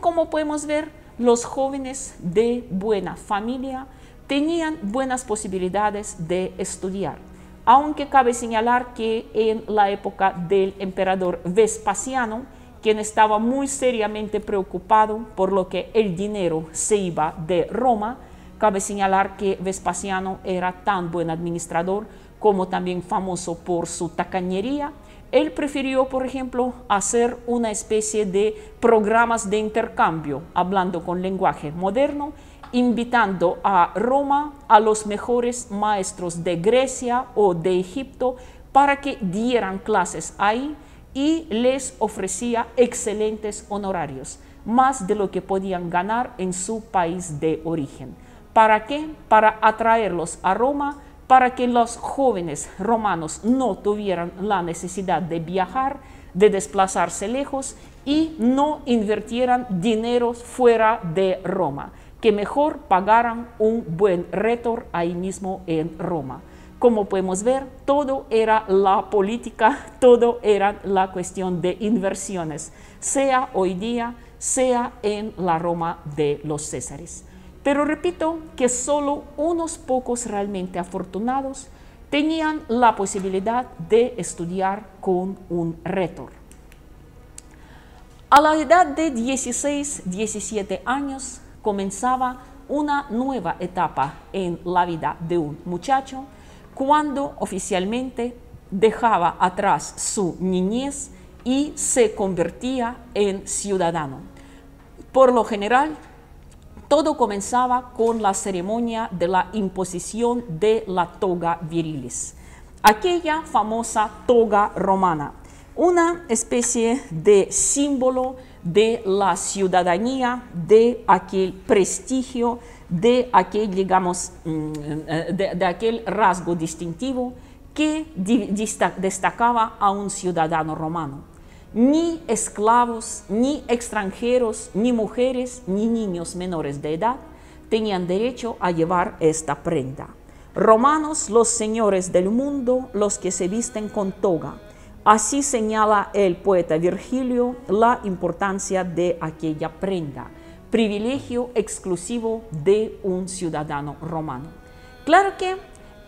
como podemos ver, los jóvenes de buena familia tenían buenas posibilidades de estudiar, aunque cabe señalar que en la época del emperador Vespasiano, quien estaba muy seriamente preocupado por lo que el dinero se iba de Roma, cabe señalar que Vespasiano era tan buen administrador como también famoso por su tacañería. Él prefirió, por ejemplo, hacer una especie de programas de intercambio, hablando con lenguaje moderno, invitando a Roma a los mejores maestros de Grecia o de Egipto para que dieran clases ahí, y les ofrecía excelentes honorarios, más de lo que podían ganar en su país de origen. ¿Para qué? Para atraerlos a Roma, para que los jóvenes romanos no tuvieran la necesidad de viajar, de desplazarse lejos y no invirtieran dinero fuera de Roma, que mejor pagaran un buen retor ahí mismo en Roma. Como podemos ver, todo era la política, todo era la cuestión de inversiones, sea hoy día, sea en la Roma de los Césares. Pero repito que solo unos pocos realmente afortunados tenían la posibilidad de estudiar con un retor. A la edad de 16-17 años comenzaba una nueva etapa en la vida de un muchacho, cuando oficialmente dejaba atrás su niñez y se convertía en ciudadano. Por lo general, todo comenzaba con la ceremonia de la imposición de la toga virilis, aquella famosa toga romana, una especie de símbolo de la ciudadanía, de aquel prestigio, de aquel, digamos, de aquel rasgo distintivo que destacaba a un ciudadano romano. Ni esclavos, ni extranjeros, ni mujeres, ni niños menores de edad tenían derecho a llevar esta prenda. Romanos, los señores del mundo, los que se visten con toga. Así señala el poeta Virgilio la importancia de aquella prenda, privilegio exclusivo de un ciudadano romano. Claro que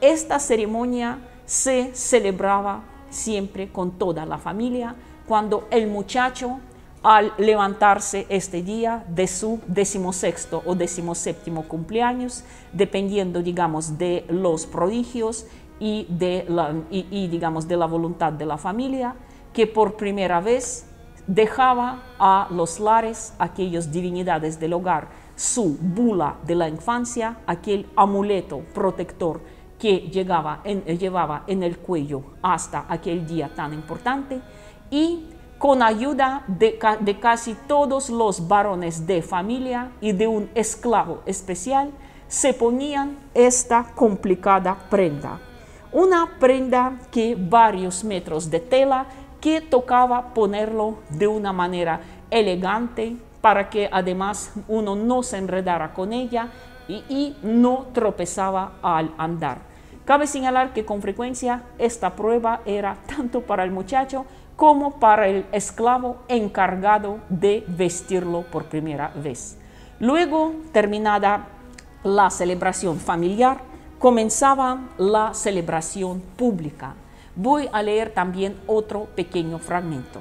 esta ceremonia se celebraba siempre con toda la familia, cuando el muchacho, al levantarse este día de su 16º o 17º cumpleaños, dependiendo, digamos, de los prodigios y digamos, de la voluntad de la familia, que por primera vez dejaba a los lares, aquellas divinidades del hogar, su bula de la infancia, aquel amuleto protector que llevaba en el cuello hasta aquel día tan importante, y con ayuda de casi todos los varones de familia y de un esclavo especial, se ponían esta complicada prenda. Una prenda que varios metros de tela, que tocaba ponerlo de una manera elegante para que además uno no se enredara con ella y no tropezaba al andar. Cabe señalar que con frecuencia esta prueba era tanto para el muchacho como para el esclavo encargado de vestirlo por primera vez. Luego, terminada la celebración familiar, comenzaba la celebración pública. Voy a leer también otro pequeño fragmento.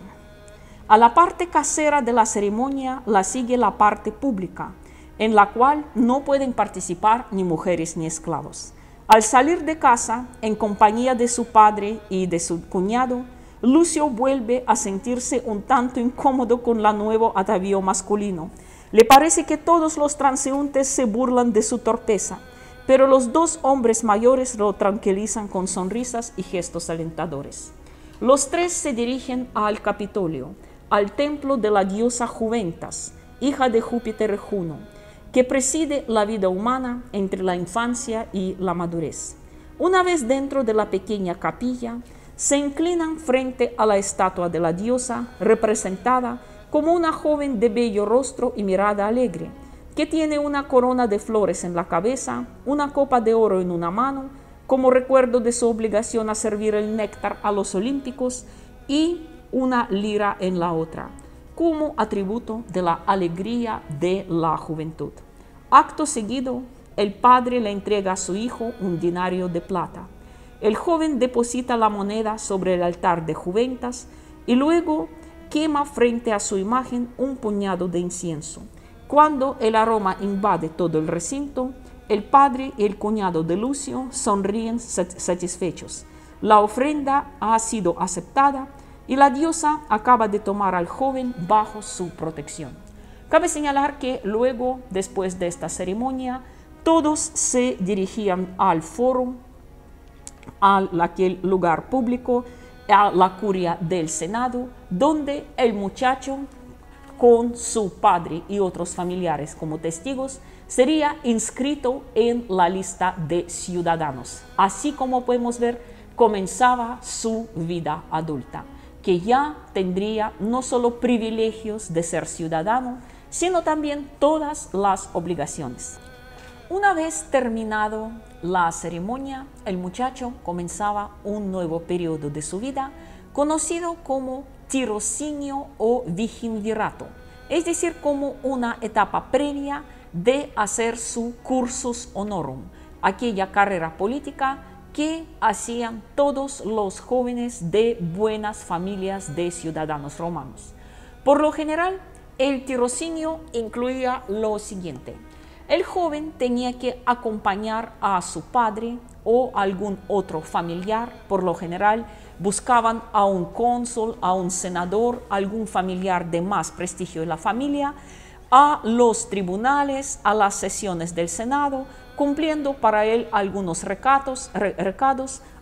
A la parte casera de la ceremonia la sigue la parte pública, en la cual no pueden participar ni mujeres ni esclavos. Al salir de casa, en compañía de su padre y de su cuñado, Lucio vuelve a sentirse un tanto incómodo con el nuevo atavío masculino. Le parece que todos los transeúntes se burlan de su torpeza, pero los dos hombres mayores lo tranquilizan con sonrisas y gestos alentadores. Los tres se dirigen al Capitolio, al templo de la diosa Juventas, hija de Júpiter Juno, que preside la vida humana entre la infancia y la madurez. Una vez dentro de la pequeña capilla, se inclinan frente a la estatua de la diosa, representada como una joven de bello rostro y mirada alegre, que tiene una corona de flores en la cabeza, una copa de oro en una mano, como recuerdo de su obligación a servir el néctar a los olímpicos, y una lira en la otra. como atributo de la alegría de la juventud. Acto seguido, el padre le entrega a su hijo un denario de plata. El joven deposita la moneda sobre el altar de Juventas y luego quema frente a su imagen un puñado de incienso. Cuando el aroma invade todo el recinto, el padre y el cuñado de Lucio sonríen satisfechos. La ofrenda ha sido aceptada y la diosa acaba de tomar al joven bajo su protección. Cabe señalar que luego, después de esta ceremonia, todos se dirigían al foro, a aquel lugar público, a la curia del Senado, donde el muchacho, con su padre y otros familiares como testigos, sería inscrito en la lista de ciudadanos. Así como podemos ver, comenzaba su vida adulta, que ya tendría no solo privilegios de ser ciudadano, sino también todas las obligaciones. Una vez terminado la ceremonia, el muchacho comenzaba un nuevo periodo de su vida, conocido como tirocinio o viginvirato, es decir, como una etapa previa de hacer su cursus honorum, aquella carrera política que hacían todos los jóvenes de buenas familias de ciudadanos romanos. Por lo general, el tirocinio incluía lo siguiente: el joven tenía que acompañar a su padre o algún otro familiar. Por lo general, buscaban a un cónsul, a un senador, algún familiar de más prestigio de la familia, a los tribunales, a las sesiones del Senado, cumpliendo para él algunos recados,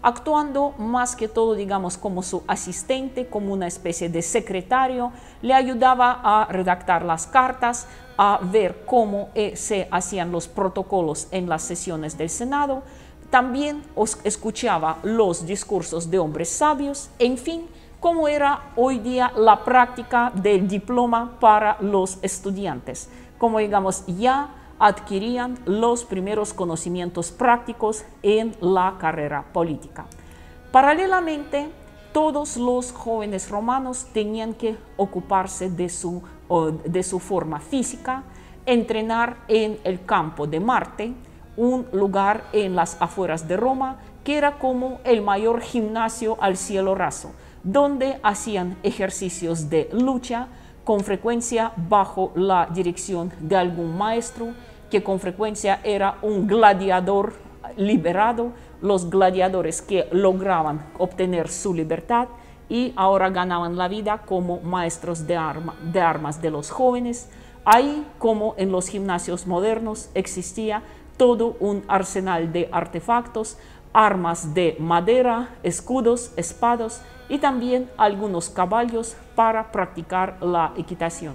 actuando más que todo, digamos, como su asistente, como una especie de secretario. Le ayudaba a redactar las cartas, a ver cómo se hacían los protocolos en las sesiones del Senado. También escuchaba los discursos de hombres sabios, en fin, como era hoy día la práctica del diploma para los estudiantes, como digamos ya adquirían los primeros conocimientos prácticos en la carrera política. Paralelamente, todos los jóvenes romanos tenían que ocuparse de su forma física, entrenar en el campo de Marte, un lugar en las afueras de Roma que era como el mayor gimnasio al cielo raso, donde hacían ejercicios de lucha, con frecuencia bajo la dirección de algún maestro, que con frecuencia era un gladiador liberado, los gladiadores que lograban obtener su libertad y ahora ganaban la vida como maestros de armas de los jóvenes. Ahí, como en los gimnasios modernos, existía todo un arsenal de artefactos, armas de madera, escudos, espadas y también algunos caballos para practicar la equitación.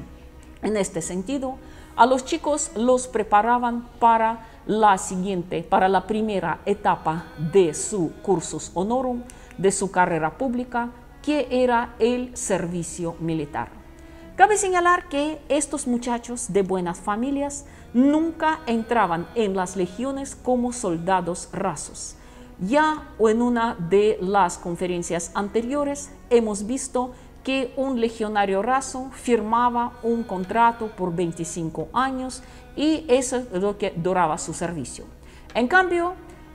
En este sentido, a los chicos los preparaban para la primera etapa de su cursus honorum, de su carrera pública, que era el servicio militar. Cabe señalar que estos muchachos de buenas familias nunca entraban en las legiones como soldados rasos. Ya en una de las conferencias anteriores hemos visto que un legionario raso firmaba un contrato por 25 años y eso es lo que duraba su servicio. En cambio,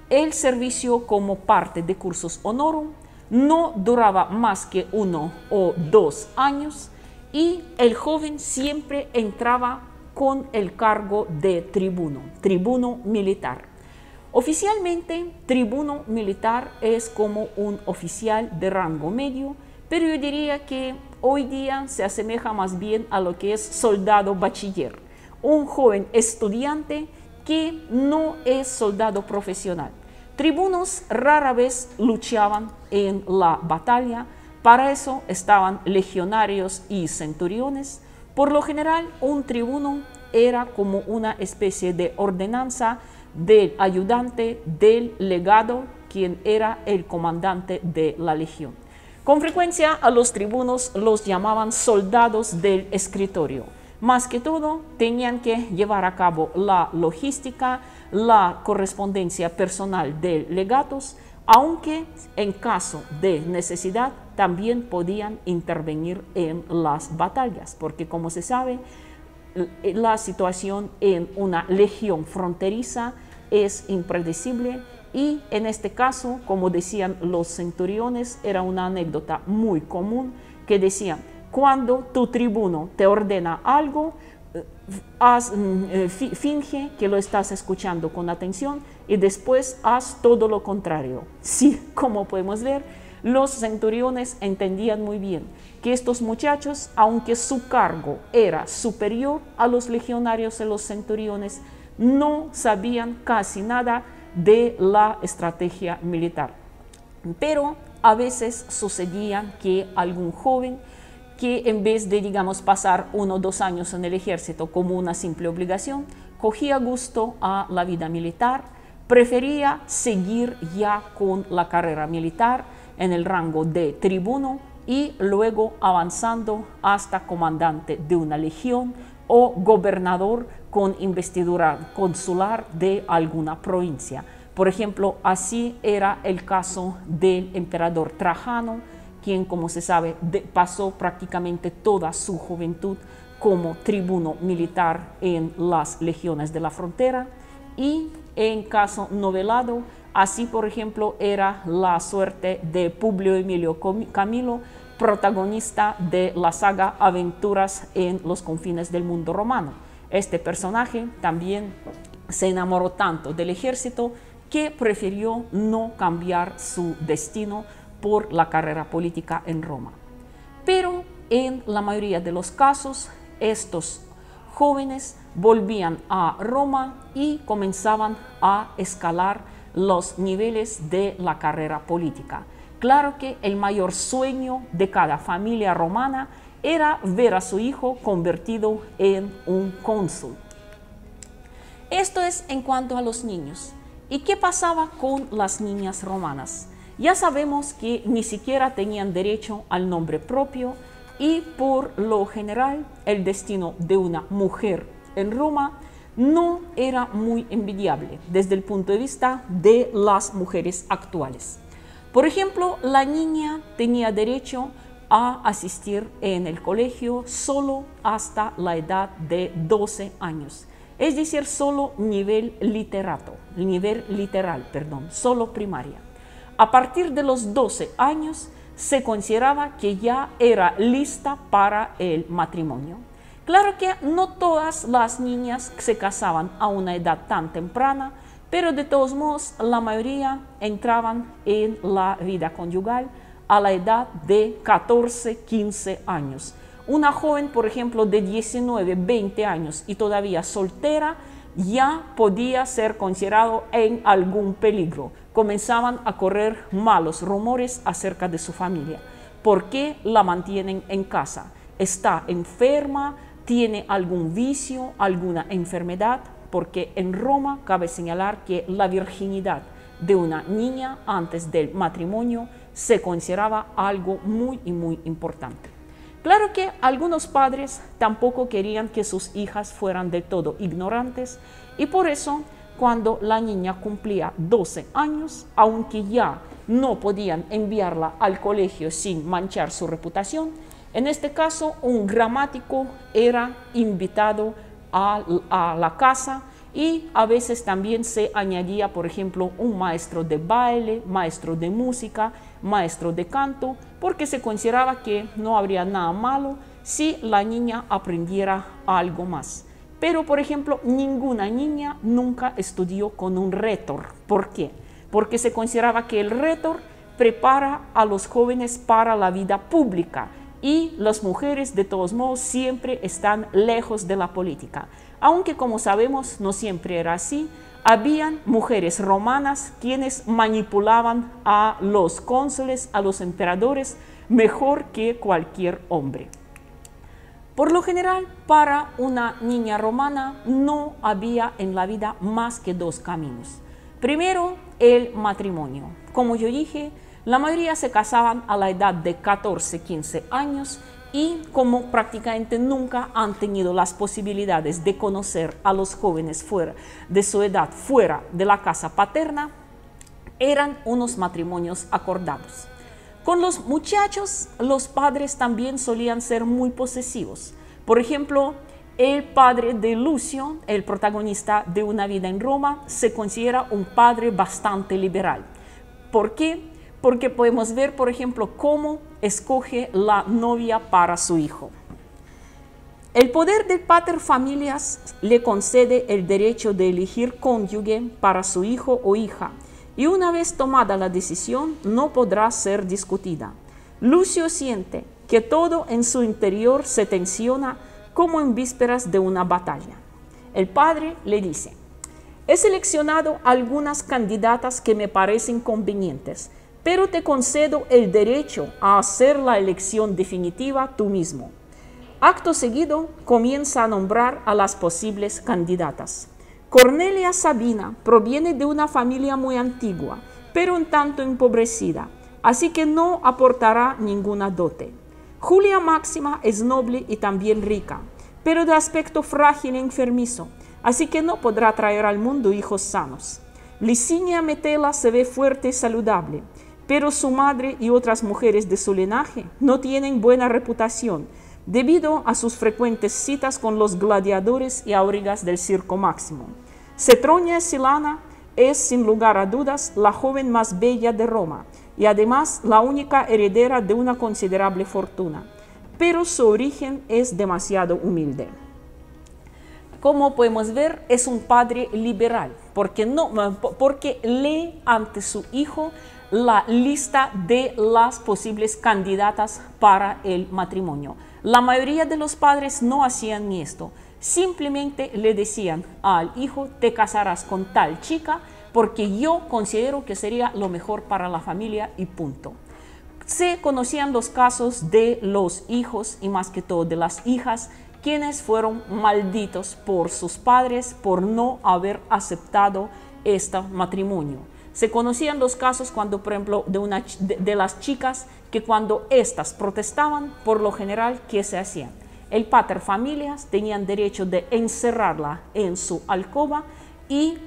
el servicio como parte de cursus honorum no duraba más que 1 o 2 años y el joven siempre entraba con el cargo de tribuno militar. Oficialmente, tribuno militar es como un oficial de rango medio, pero yo diría que hoy día se asemeja más bien a lo que es soldado bachiller, un joven estudiante que no es soldado profesional. Tribunos rara vez luchaban en la batalla, para eso estaban legionarios y centuriones. Por lo general, un tribuno era como una especie de ordenanza del ayudante del legado, quien era el comandante de la legión. Con frecuencia a los tribunos los llamaban soldados del escritorio. Más que todo, tenían que llevar a cabo la logística, la correspondencia personal del legatus, aunque en caso de necesidad también podían intervenir en las batallas, porque como se sabe, la situación en una legión fronteriza es impredecible y en este caso, como decían los centuriones, era una anécdota muy común que decían, cuando tu tribuno te ordena algo, finge que lo estás escuchando con atención y después haz todo lo contrario. Sí, como podemos ver, los centuriones entendían muy bien que estos muchachos, aunque su cargo era superior a los legionarios y los centuriones, no sabían casi nada de la estrategia militar. Pero a veces sucedía que algún joven que en vez de, digamos, pasar 1 o 2 años en el ejército como una simple obligación, cogía gusto a la vida militar, prefería seguir ya con la carrera militar en el rango de tribuno y luego avanzando hasta comandante de una legión o gobernador con investidura consular de alguna provincia. Por ejemplo, así era el caso del emperador Trajano, quien, como se sabe, pasó prácticamente toda su juventud como tribuno militar en las legiones de la frontera, y en caso novelado, así por ejemplo era la suerte de Publio Emilio Camilo, protagonista de la saga Aventuras en los confines del mundo romano. Este personaje también se enamoró tanto del ejército que prefirió no cambiar su destino por la carrera política en Roma. Pero en la mayoría de los casos, estos jóvenes volvían a Roma y comenzaban a escalar los niveles de la carrera política. Claro que el mayor sueño de cada familia romana era ver a su hijo convertido en un cónsul. Esto es en cuanto a los niños. ¿Y qué pasaba con las niñas romanas? Ya sabemos que ni siquiera tenían derecho al nombre propio y por lo general el destino de una mujer en Roma no era muy envidiable desde el punto de vista de las mujeres actuales. Por ejemplo, la niña tenía derecho a asistir en el colegio solo hasta la edad de 12 años, es decir, solo nivel literal, solo primaria. A partir de los 12 años se consideraba que ya era lista para el matrimonio. Claro que no todas las niñas se casaban a una edad tan temprana, pero de todos modos la mayoría entraban en la vida conyugal a la edad de 14, 15 años. Una joven, por ejemplo, de 19, 20 años y todavía soltera, ya podía ser considerado en algún peligro. Comenzaban a correr malos rumores acerca de su familia. ¿Por qué la mantienen en casa? ¿Está enferma? ¿Tiene algún vicio? ¿Alguna enfermedad? Porque en Roma cabe señalar que la virginidad de una niña antes del matrimonio se consideraba algo muy importante. Claro que algunos padres tampoco querían que sus hijas fueran del todo ignorantes y por eso cuando la niña cumplía 12 años, aunque ya no podían enviarla al colegio sin manchar su reputación, en este caso un gramático era invitado a la casa y a veces también se añadía, por ejemplo, un maestro de baile, maestro de música, maestro de canto, porque se consideraba que no habría nada malo si la niña aprendiera algo más. Pero, por ejemplo, ninguna niña nunca estudió con un rétor. ¿Por qué? Porque se consideraba que el rétor prepara a los jóvenes para la vida pública y las mujeres, de todos modos, siempre están lejos de la política. Aunque, como sabemos, no siempre era así. Habían mujeres romanas quienes manipulaban a los cónsules, a los emperadores, mejor que cualquier hombre. Por lo general, para una niña romana no había en la vida más que 2 caminos. Primero, el matrimonio. Como yo dije, la mayoría se casaban a la edad de 14, 15 años y como prácticamente nunca han tenido las posibilidades de conocer a los jóvenes fuera de su edad, fuera de la casa paterna, eran unos matrimonios acordados. Con los muchachos, los padres también solían ser muy posesivos. Por ejemplo, el padre de Lucio, el protagonista de Una vida en Roma, se considera un padre bastante liberal. ¿Por qué? Porque podemos ver, por ejemplo, cómo escoge la novia para su hijo. El poder del pater familias le concede el derecho de elegir cónyuge para su hijo o hija, y una vez tomada la decisión no podrá ser discutida. Lucio siente que todo en su interior se tensiona como en vísperas de una batalla. El padre le dice: he seleccionado algunas candidatas que me parecen convenientes, pero te concedo el derecho a hacer la elección definitiva tú mismo. Acto seguido comienza a nombrar a las posibles candidatas. Cornelia Sabina proviene de una familia muy antigua, pero un tanto empobrecida, así que no aportará ninguna dote. Julia Máxima es noble y también rica, pero de aspecto frágil e enfermizo, así que no podrá traer al mundo hijos sanos. Licinia Metela se ve fuerte y saludable, pero su madre y otras mujeres de su linaje no tienen buena reputación debido a sus frecuentes citas con los gladiadores y aurigas del Circo Máximo. Cetronia Silana es, sin lugar a dudas, la joven más bella de Roma y además la única heredera de una considerable fortuna, pero su origen es demasiado humilde. Como podemos ver, es un padre liberal porque lee ante su hijo la lista de las posibles candidatas para el matrimonio. La mayoría de los padres no hacían ni esto, simplemente le decían al hijo: te casarás con tal chica porque yo considero que sería lo mejor para la familia, y punto. Se conocían los casos de los hijos y más que todo de las hijas, quienes fueron malditos por sus padres por no haber aceptado este matrimonio. Se conocían los casos cuando, por ejemplo, de las chicas, que cuando éstas protestaban, por lo general, ¿qué se hacían? El pater familias tenían derecho de encerrarla en su alcoba y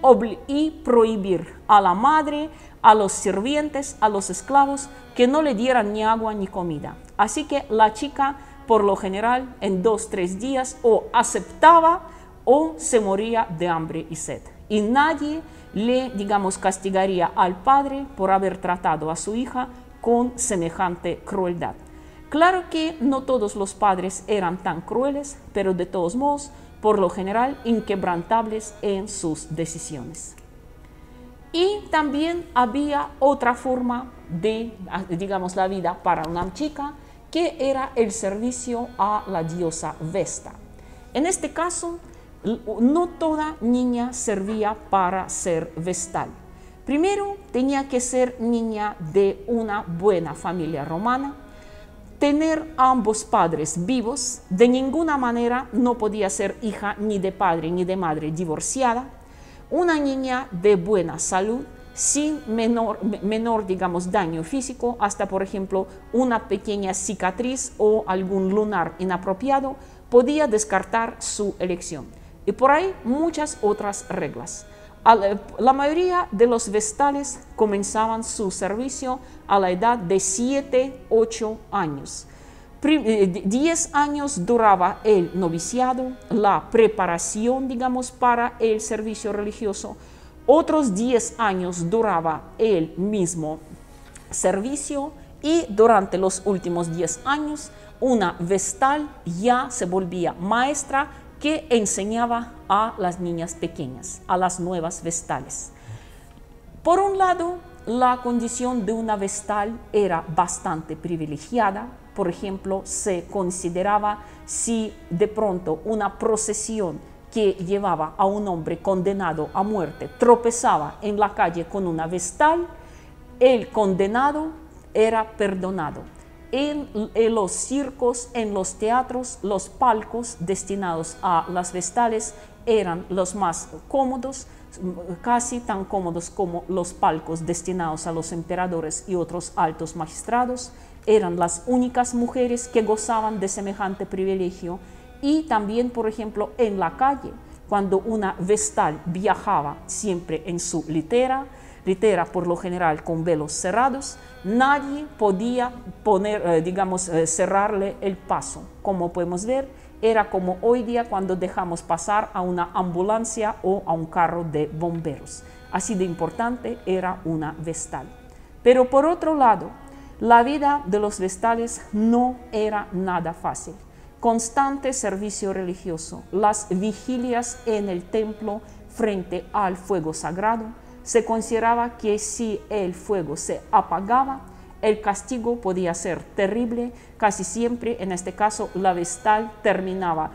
prohibir a la madre, a los sirvientes, a los esclavos, que no le dieran ni agua ni comida. Así que la chica, por lo general, en 2 o 3 días o aceptaba o se moría de hambre y sed. Y nadie le, digamos, castigaría al padre por haber tratado a su hija con semejante crueldad. Claro que no todos los padres eran tan crueles, pero de todos modos, por lo general, inquebrantables en sus decisiones. Y también había otra forma de, digamos, la vida para una chica, que era el servicio a la diosa Vesta. En este caso, no toda niña servía para ser vestal. Primero, tenía que ser niña de una buena familia romana, tener a ambos padres vivos, de ninguna manera no podía ser hija ni de padre ni de madre divorciada, una niña de buena salud, sin menor, digamos, daño físico, hasta, por ejemplo, una pequeña cicatriz o algún lunar inapropiado, podía descartar su elección. Y por ahí muchas otras reglas. La mayoría de los vestales comenzaban su servicio a la edad de 7 u 8 años. 10 años duraba el noviciado, la preparación, digamos, para el servicio religioso. Otros 10 años duraba el mismo servicio, y durante los últimos 10 años una vestal ya se volvía maestra, que enseñaba a las niñas pequeñas, a las nuevas vestales. Por un lado, la condición de una vestal era bastante privilegiada. Por ejemplo, se consideraba, si de pronto una procesión que llevaba a un hombre condenado a muerte tropezaba en la calle con una vestal, el condenado era perdonado. En los circos, en los teatros, los palcos destinados a las vestales eran los más cómodos, casi tan cómodos como los palcos destinados a los emperadores y otros altos magistrados. Eran las únicas mujeres que gozaban de semejante privilegio. Y también, por ejemplo, en la calle, cuando una vestal viajaba siempre en su litera, litera por lo general con velos cerrados, nadie podía poner, digamos, cerrarle el paso. Como podemos ver, era como hoy día cuando dejamos pasar a una ambulancia o a un carro de bomberos. Así de importante era una vestal. Pero por otro lado, la vida de los vestales no era nada fácil. Constante servicio religioso, las vigilias en el templo frente al fuego sagrado, se consideraba que si el fuego se apagaba, el castigo podía ser terrible. Casi siempre, en este caso, la vestal terminaba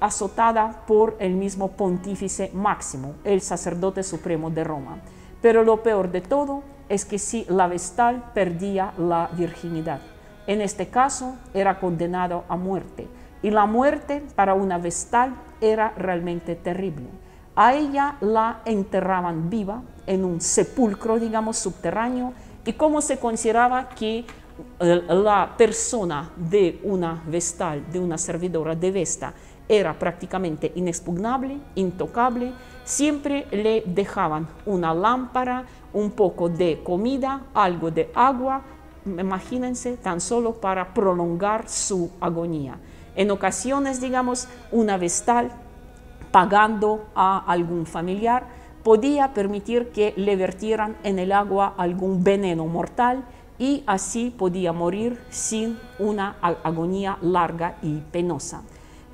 azotada por el mismo pontífice máximo, el sacerdote supremo de Roma. Pero lo peor de todo es que si la vestal perdía la virginidad, en este caso era condenado a muerte, y la muerte para una vestal era realmente terrible. A ella la enterraban viva en un sepulcro, digamos, subterráneo, y como se consideraba que la persona de una vestal, de una servidora de Vesta, era prácticamente inexpugnable, intocable, siempre le dejaban una lámpara, un poco de comida, algo de agua, imagínense, tan solo para prolongar su agonía. En ocasiones, digamos, una vestal, pagando a algún familiar, podía permitir que le vertieran en el agua algún veneno mortal y así podía morir sin una agonía larga y penosa.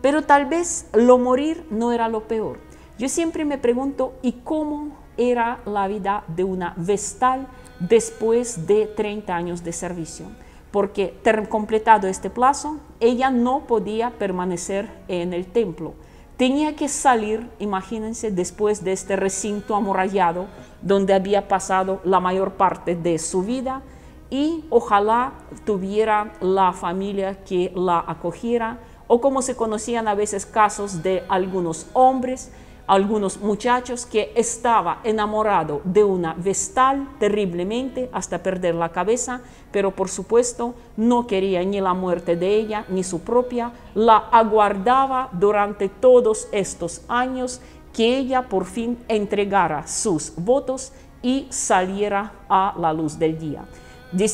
Pero tal vez lo morir no era lo peor. Yo siempre me pregunto, ¿y cómo era la vida de una vestal después de 30 años de servicio? Porque completado este plazo, ella no podía permanecer en el templo. Tenía que salir, imagínense, después de este recinto amurallado donde había pasado la mayor parte de su vida, y ojalá tuviera la familia que la acogiera, o como se conocían a veces casos de algunos hombres, algunos muchachos que estaba enamorado de una vestal terriblemente hasta perder la cabeza, pero por supuesto no quería ni la muerte de ella ni su propia, la aguardaba durante todos estos años que ella por fin entregara sus votos y saliera a la luz del día.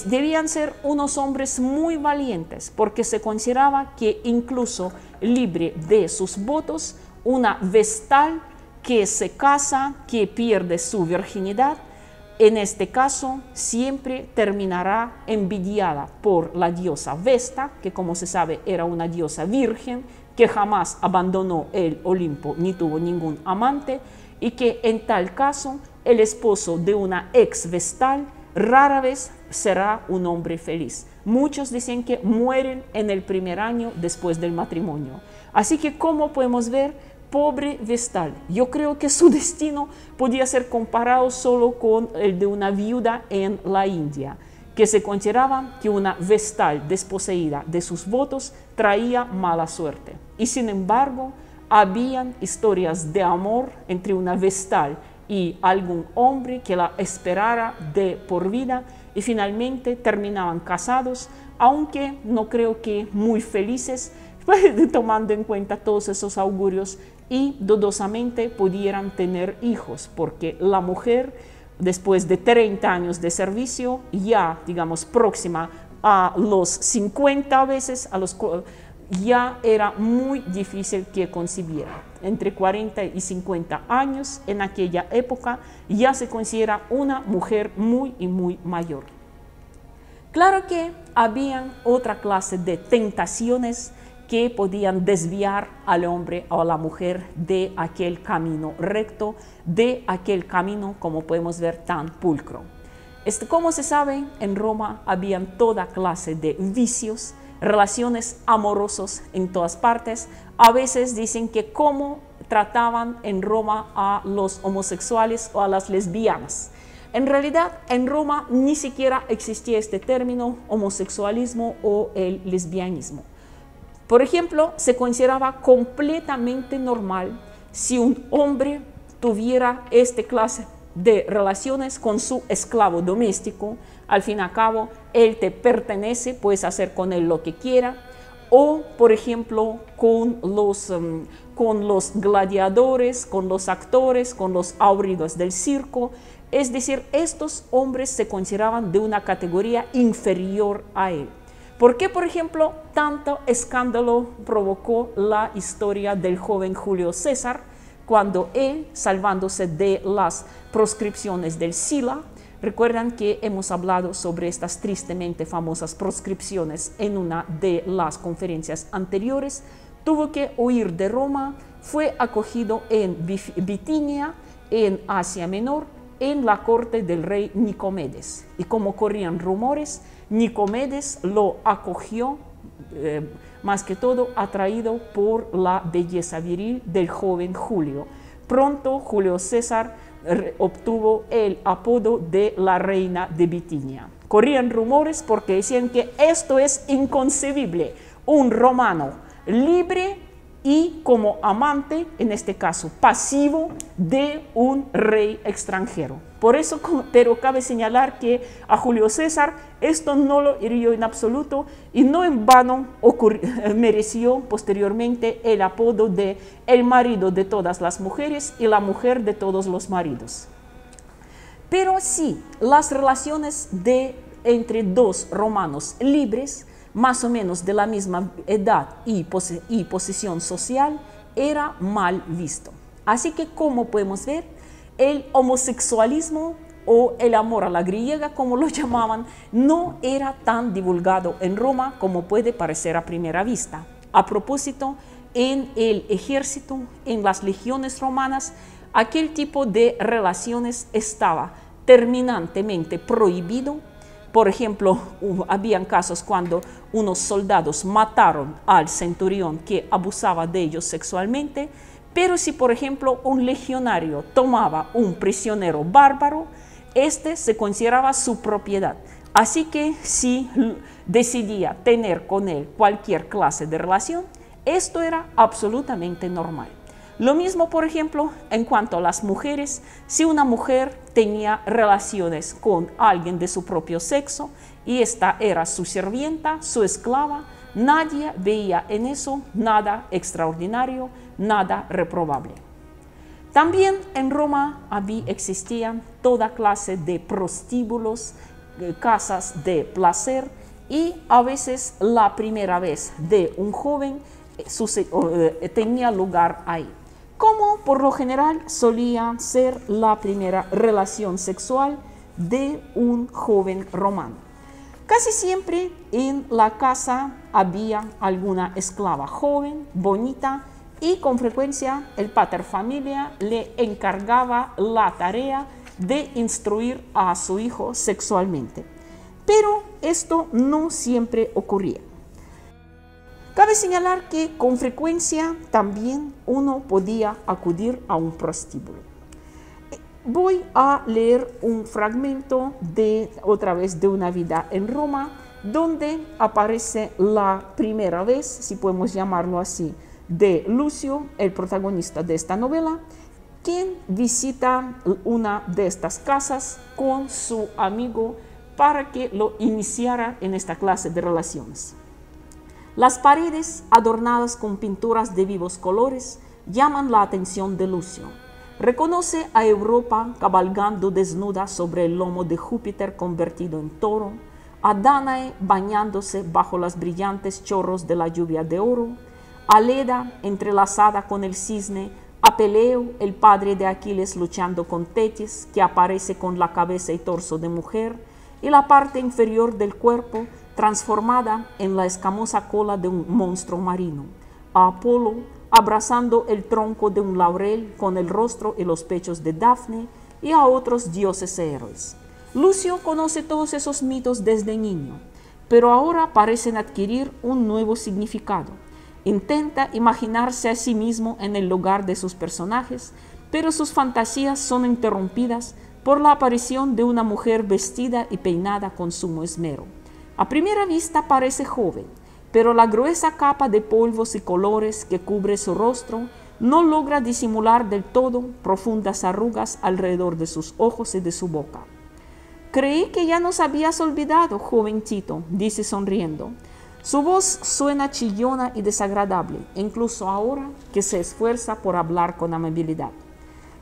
Debían ser unos hombres muy valientes porque se consideraba que incluso libre de sus votos, una vestal que se casa, que pierde su virginidad, en este caso siempre terminará envidiada por la diosa Vesta, que como se sabe era una diosa virgen, que jamás abandonó el Olimpo ni tuvo ningún amante, y que en tal caso el esposo de una ex vestal rara vez será un hombre feliz. Muchos dicen que mueren en el primer año después del matrimonio. Así que, como podemos ver, pobre vestal, yo creo que su destino podía ser comparado solo con el de una viuda en la India, que se consideraba que una vestal desposeída de sus votos traía mala suerte. Y sin embargo, habían historias de amor entre una vestal y algún hombre que la esperara de por vida, y finalmente terminaban casados, aunque no creo que muy felices, tomando en cuenta todos esos augurios, y dudosamente pudieran tener hijos, porque la mujer, después de 30 años de servicio, ya, digamos, próxima a los 50 veces, ya era muy difícil que concibiera. Entre 40 y 50 años, en aquella época, ya se considera una mujer muy mayor. Claro que habían otra clase de tentaciones que podían desviar al hombre o a la mujer de aquel camino recto, de aquel camino, como podemos ver, tan pulcro. Como se sabe, en Roma habían toda clase de vicios, relaciones amorosas en todas partes. A veces dicen que cómo trataban en Roma a los homosexuales o a las lesbianas. En realidad, en Roma ni siquiera existía este término homosexualismo o el lesbianismo. Por ejemplo, se consideraba completamente normal si un hombre tuviera esta clase de relaciones con su esclavo doméstico. Al fin y al cabo, él te pertenece, puedes hacer con él lo que quiera. O, por ejemplo, con los con los gladiadores, con los actores, con los áureos del circo. Es decir, estos hombres se consideraban de una categoría inferior a él. ¿Por qué, por ejemplo, tanto escándalo provocó la historia del joven Julio César cuando él, salvándose de las proscripciones del Sila? Recuerdan que hemos hablado sobre estas tristemente famosas proscripciones en una de las conferencias anteriores. Tuvo que huir de Roma, fue acogido en Bitinia, en Asia Menor, en la corte del rey Nicomedes. Y como corrían rumores, Nicomedes lo acogió, más que todo atraído por la belleza viril del joven Julio. Pronto Julio César obtuvo el apodo de la reina de Bitinia. Corrían rumores porque decían que esto es inconcebible, un romano libre y como amante, en este caso pasivo, de un rey extranjero. Por eso, pero cabe señalar que a Julio César esto no lo hirió en absoluto y no en vano mereció posteriormente el apodo de el marido de todas las mujeres y la mujer de todos los maridos. Pero sí, las relaciones entre dos romanos libres, más o menos de la misma edad y posición social, era mal visto. Así que, como podemos ver, el homosexualismo o el amor a la griega, como lo llamaban, no era tan divulgado en Roma como puede parecer a primera vista. A propósito, en el ejército, en las legiones romanas, aquel tipo de relaciones estaba terminantemente prohibido. Por ejemplo, habían casos cuando unos soldados mataron al centurión que abusaba de ellos sexualmente, pero si, por ejemplo, un legionario tomaba un prisionero bárbaro, este se consideraba su propiedad. Así que si decidía tener con él cualquier clase de relación, esto era absolutamente normal. Lo mismo, por ejemplo, en cuanto a las mujeres, si una mujer tenía relaciones con alguien de su propio sexo y esta era su sirvienta, su esclava, nadie veía en eso nada extraordinario, nada reprobable. También en Roma existían toda clase de prostíbulos, casas de placer, y a veces la primera vez de un joven tenía lugar ahí. Como por lo general solía ser la primera relación sexual de un joven romano. Casi siempre en la casa había alguna esclava joven, bonita, y con frecuencia el paterfamilia le encargaba la tarea de instruir a su hijo sexualmente. Pero esto no siempre ocurría. Cabe señalar que con frecuencia también uno podía acudir a un prostíbulo. Voy a leer un fragmento otra vez de Una vida en Roma, donde aparece la primera vez, si podemos llamarlo así, de Lucio, el protagonista de esta novela, quien visita una de estas casas con su amigo para que lo iniciara en esta clase de relaciones. Las paredes, adornadas con pinturas de vivos colores, llaman la atención de Lucio. Reconoce a Europa cabalgando desnuda sobre el lomo de Júpiter convertido en toro, a Danae bañándose bajo los brillantes chorros de la lluvia de oro, a Leda entrelazada con el cisne, a Peleo, el padre de Aquiles luchando con Tetis, que aparece con la cabeza y torso de mujer, y la parte inferior del cuerpo transformada en la escamosa cola de un monstruo marino, a Apolo abrazando el tronco de un laurel con el rostro y los pechos de Dafne, y a otros dioses héroes. Lucio conoce todos esos mitos desde niño, pero ahora parecen adquirir un nuevo significado. Intenta imaginarse a sí mismo en el lugar de sus personajes, pero sus fantasías son interrumpidas por la aparición de una mujer vestida y peinada con sumo esmero. A primera vista parece joven, pero la gruesa capa de polvos y colores que cubre su rostro no logra disimular del todo profundas arrugas alrededor de sus ojos y de su boca. «Creí que ya nos habías olvidado, jovencito», dice sonriendo. Su voz suena chillona y desagradable, incluso ahora que se esfuerza por hablar con amabilidad.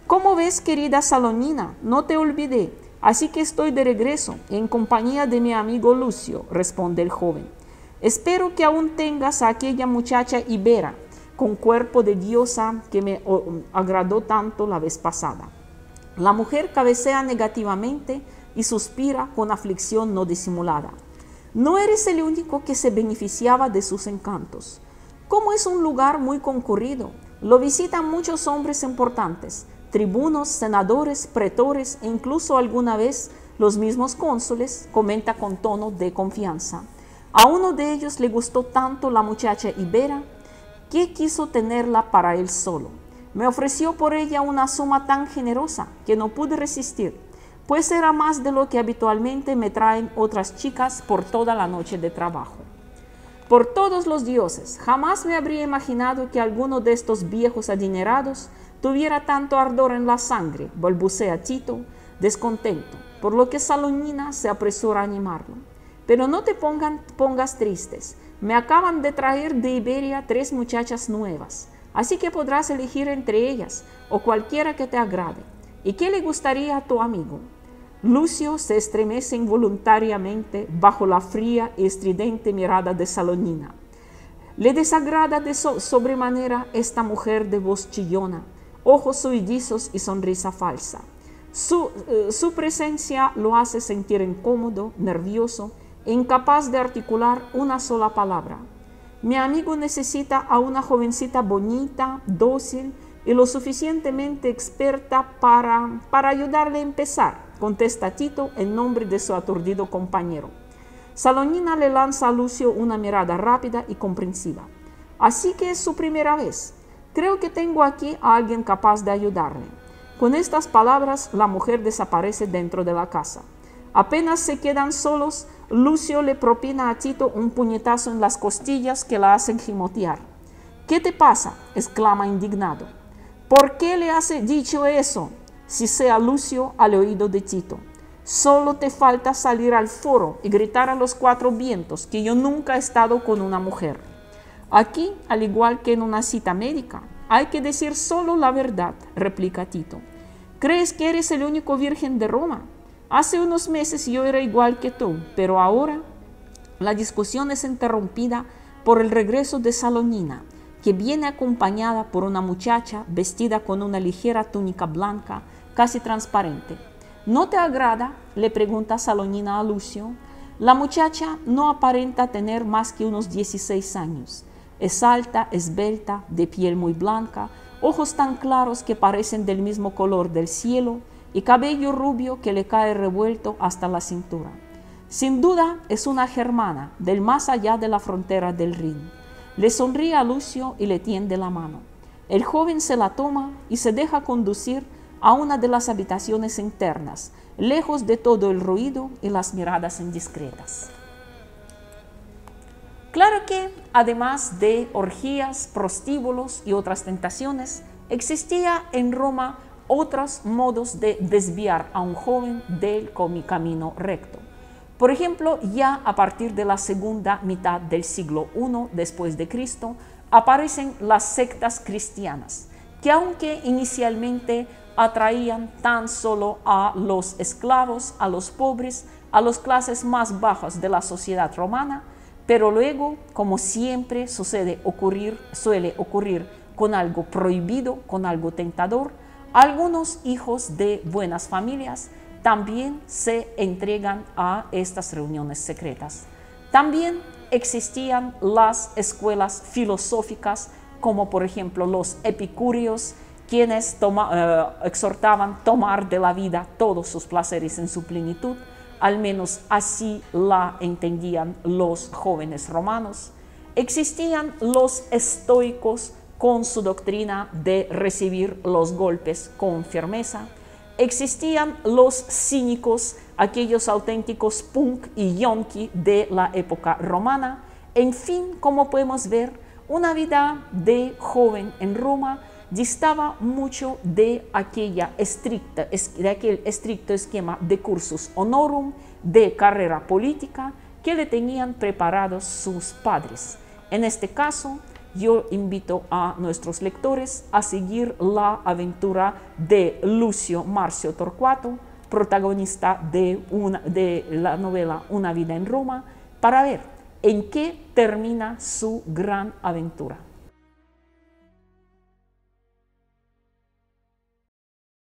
«¿Cómo ves, querida Salonina? No te olvidé, así que estoy de regreso en compañía de mi amigo Lucio», responde el joven. «Espero que aún tengas a aquella muchacha ibera, con cuerpo de diosa que me agradó tanto la vez pasada». La mujer cabecea negativamente y suspira con aflicción no disimulada. «No eres el único que se beneficiaba de sus encantos. Como es un lugar muy concurrido, lo visitan muchos hombres importantes, tribunos, senadores, pretores e incluso alguna vez los mismos cónsules», comenta con tono de confianza. «A uno de ellos le gustó tanto la muchacha ibera que quiso tenerla para él solo. Me ofreció por ella una suma tan generosa que no pude resistir, pues era más de lo que habitualmente me traen otras chicas por toda la noche de trabajo. Por todos los dioses, jamás me habría imaginado que alguno de estos viejos adinerados tuviera tanto ardor en la sangre», balbucea Tito, descontento, por lo que Salonina se apresura a animarlo. «Pero no te pongas tristes, me acaban de traer de Iberia 3 muchachas nuevas, así que podrás elegir entre ellas o cualquiera que te agrade. ¿Y qué le gustaría a tu amigo?». Lucio se estremece involuntariamente bajo la fría y estridente mirada de Salonina. Le desagrada de sobremanera esta mujer de voz chillona, ojos huidizos y sonrisa falsa. Su presencia lo hace sentir incómodo, nervioso e incapaz de articular una sola palabra. «Mi amigo necesita a una jovencita bonita, dócil y lo suficientemente experta para ayudarle a empezar», contesta Tito en nombre de su aturdido compañero. Salonina le lanza a Lucio una mirada rápida y comprensiva. «Así que es su primera vez. Creo que tengo aquí a alguien capaz de ayudarle». Con estas palabras, la mujer desaparece dentro de la casa. Apenas se quedan solos, Lucio le propina a Tito un puñetazo en las costillas que la hacen gimotear. «¿Qué te pasa?», exclama indignado. «¿Por qué le has dicho eso?», sisea Lucio al oído de Tito. «Solo te falta salir al foro y gritar a los 4 vientos que yo nunca he estado con una mujer. Aquí, al igual que en una cita médica, hay que decir solo la verdad», replica Tito. «¿Crees que eres el único virgen de Roma? Hace unos meses yo era igual que tú, pero ahora...». La discusión es interrumpida por el regreso de Salonina, que viene acompañada por una muchacha vestida con una ligera túnica blanca, casi transparente. «¿No te agrada?», le pregunta Salonina a Lucio. La muchacha no aparenta tener más que unos 16 años. Es alta, esbelta, de piel muy blanca, ojos tan claros que parecen del mismo color del cielo y cabello rubio que le cae revuelto hasta la cintura. Sin duda es una germana del más allá de la frontera del Rin. Le sonríe a Lucio y le tiende la mano. El joven se la toma y se deja conducir a una de las habitaciones internas, lejos de todo el ruido y las miradas indiscretas. Claro que, además de orgías, prostíbulos y otras tentaciones, existía en Roma otros modos de desviar a un joven del camino recto. Por ejemplo, ya a partir de la segunda mitad del siglo I después de Cristo, aparecen las sectas cristianas, que aunque inicialmente atraían tan solo a los esclavos, a los pobres, a las clases más bajas de la sociedad romana, pero luego, como siempre suele ocurrir con algo prohibido, con algo tentador, algunos hijos de buenas familias también se entregan a estas reuniones secretas. También existían las escuelas filosóficas, como por ejemplo los epicúreos, quienes exhortaban tomar de la vida todos sus placeres en su plenitud, al menos así la entendían los jóvenes romanos. Existían los estoicos con su doctrina de recibir los golpes con firmeza. Existían los cínicos, aquellos auténticos punk y yonki de la época romana. En fin, como podemos ver, una vida de joven en Roma distaba mucho de aquel estricto esquema de cursus honorum, de carrera política, que le tenían preparados sus padres. En este caso, yo invito a nuestros lectores a seguir la aventura de Lucio Marcio Torquato, protagonista de la novela Una vida en Roma, para ver en qué termina su gran aventura.